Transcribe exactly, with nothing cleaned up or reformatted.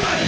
Let's go!